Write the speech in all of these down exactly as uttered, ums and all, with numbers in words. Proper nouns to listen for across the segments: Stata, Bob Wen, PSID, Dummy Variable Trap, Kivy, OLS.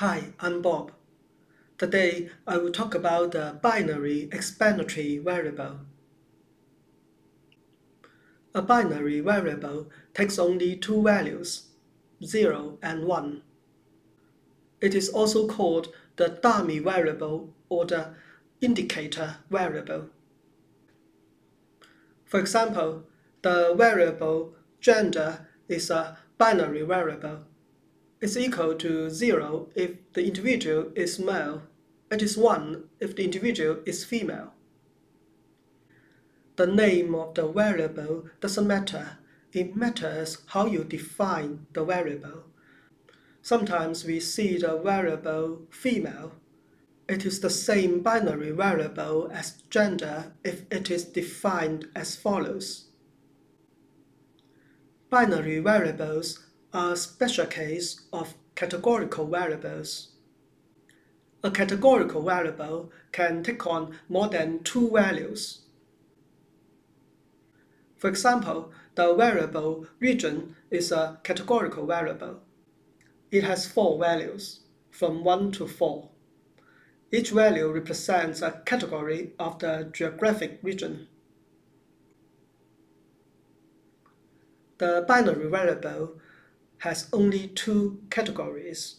Hi, I'm Bob. Today, I will talk about the binary explanatory variable. A binary variable takes only two values, zero and one. It is also called the dummy variable or the indicator variable. For example, the variable gender is a binary variable. It's equal to zero if the individual is male, and is one if the individual is female. The name of the variable doesn't matter. It matters how you define the variable. Sometimes we see the variable female. It is the same binary variable as gender if it is defined as follows. Binary variables are a special case of categorical variables. A categorical variable can take on more than two values. For example, the variable region is a categorical variable. It has four values, from one to four. Each value represents a category of the geographic region. The binary variable has only two categories,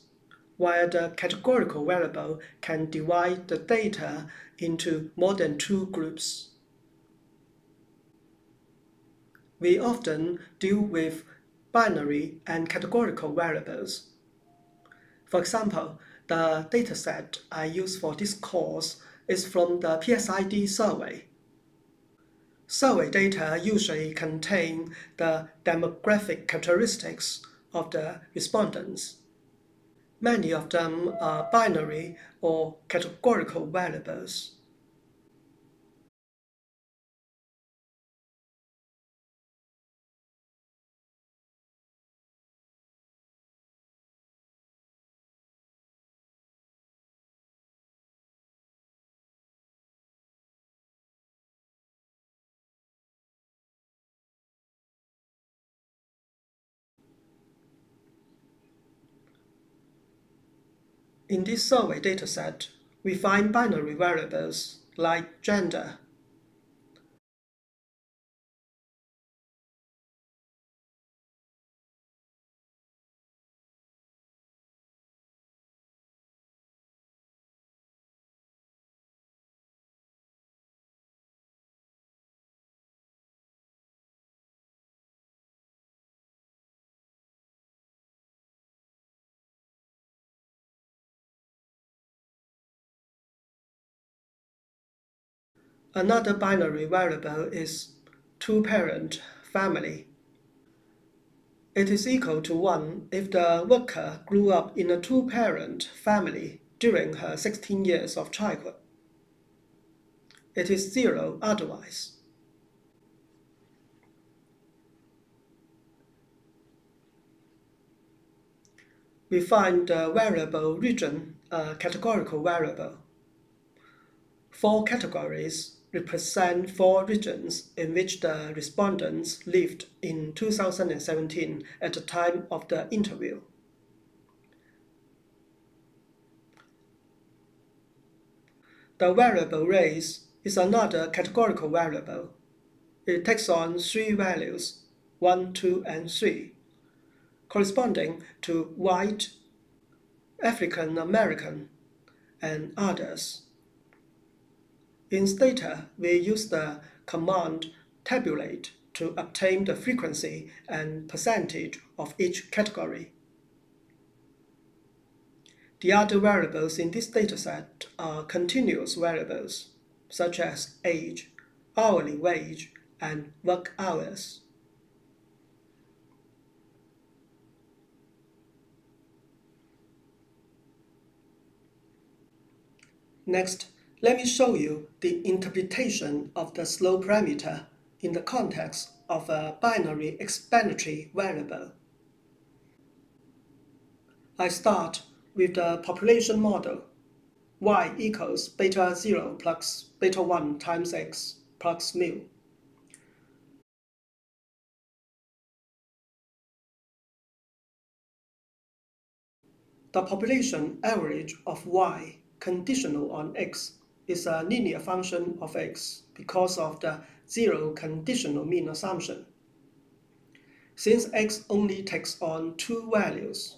while the categorical variable can divide the data into more than two groups. We often deal with binary and categorical variables. For example, the dataset I use for this course is from the P S I D survey. Survey data usually contain the demographic characteristics of the respondents. Many of them are binary or categorical variables. In this survey dataset, we find binary variables like gender. Another binary variable is two-parent family. It is equal to one if the worker grew up in a two-parent family during her sixteen years of childhood. It is zero otherwise. We find the variable region a categorical variable. Four categories represent four regions in which the respondents lived in two thousand seventeen at the time of the interview. The variable race is another categorical variable. It takes on three values, one, two, and three, corresponding to white, African American, and others. In Stata, we use the command tabulate to obtain the frequency and percentage of each category. The other variables in this dataset are continuous variables, such as age, hourly wage, and work hours. Next, let me show you the interpretation of the slope parameter in the context of a binary explanatory variable. I start with the population model, y equals beta zero plus beta one times x plus mu. the population average of y conditional on x is a linear function of x because of the zero conditional mean assumption. Since x only takes on two values,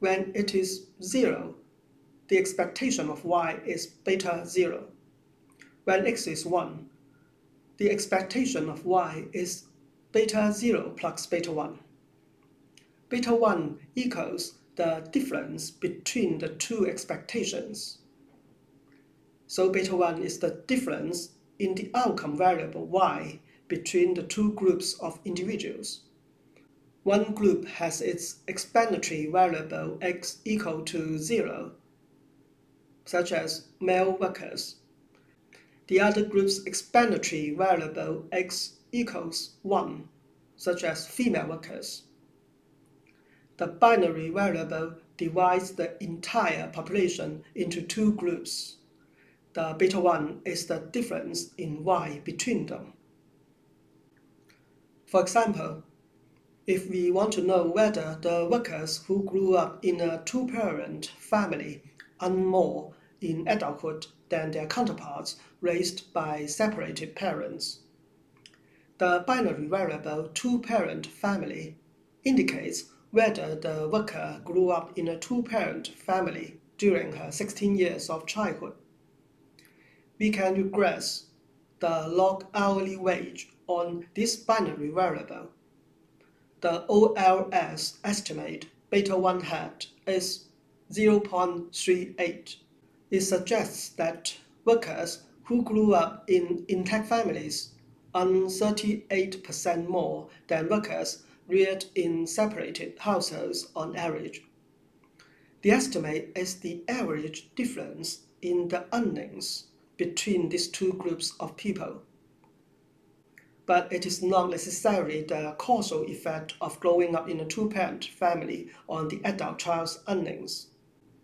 when it is zero, the expectation of y is beta zero. When x is one, the expectation of y is beta zero plus beta one. Beta one equals the difference between the two expectations. So beta one is the difference in the outcome variable y between the two groups of individuals. One group has its explanatory variable x equal to zero, such as male workers. The other group's explanatory variable x equals one, such as female workers. The binary variable divides the entire population into two groups. The beta one is the difference in y between them. For example, if we want to know whether the workers who grew up in a two-parent family earn more in adulthood than their counterparts raised by separated parents, the binary variable two-parent family indicates whether the worker grew up in a two-parent family during her sixteen years of childhood. We can regress the log hourly wage on this binary variable. The O L S estimate beta one hat is zero point three eight. It suggests that workers who grew up in intact families earn thirty-eight percent more than workers reared in separated households on average. The estimate is the average difference in the earnings between these two groups of people. But it is not necessarily the causal effect of growing up in a two-parent family on the adult child's earnings,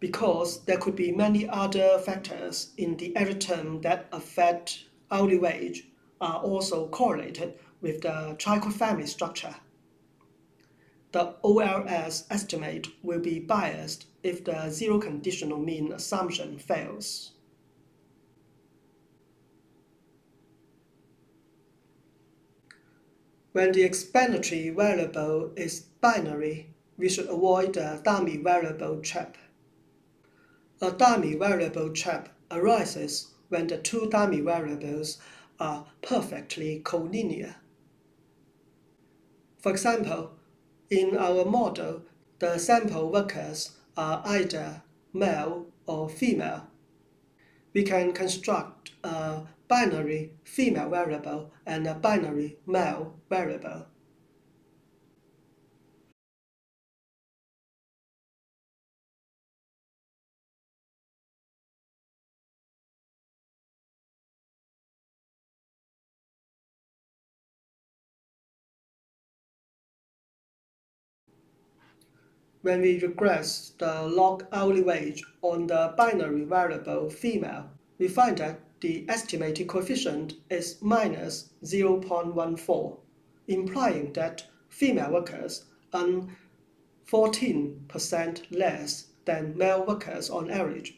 because there could be many other factors in the every term that affect hourly wage are also correlated with the childhood family structure. The O L S estimate will be biased if the zero conditional mean assumption fails. When the explanatory variable is binary, we should avoid the dummy variable trap. A dummy variable trap arises when the two dummy variables are perfectly collinear. For example, in our model, the sample workers are either male or female. We can construct a binary female variable and a binary male variable. When we regress the log hourly wage on the binary variable female, we find that the estimated coefficient is minus zero point one four, implying that female workers earn fourteen percent less than male workers on average.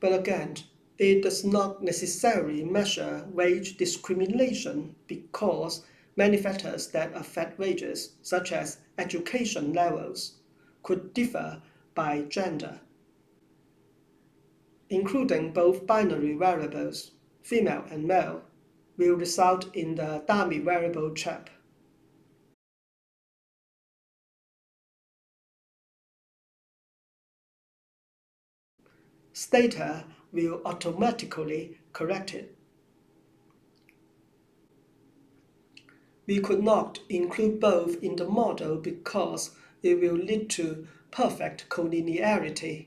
But again, it does not necessarily measure wage discrimination because many factors that affect wages, such as education levels, could differ by gender, including both binary variables, female and male, will result in the dummy variable trap. Stata will automatically correct it. We could not include both in the model because it will lead to perfect collinearity.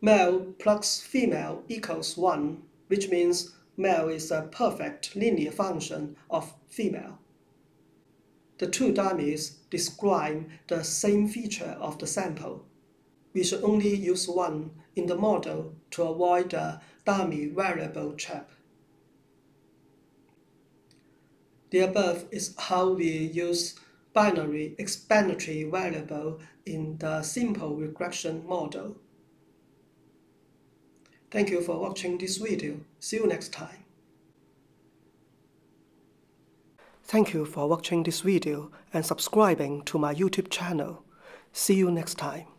Male plus female equals one, which means male is a perfect linear function of female. The two dummies describe the same feature of the sample. We should only use one in the model to avoid the dummy variable trap. The above is how we use binary explanatory variable in the simple regression model. Thank you for watching this video. See you next time. Thank you for watching this video and subscribing to my YouTube channel. See you next time.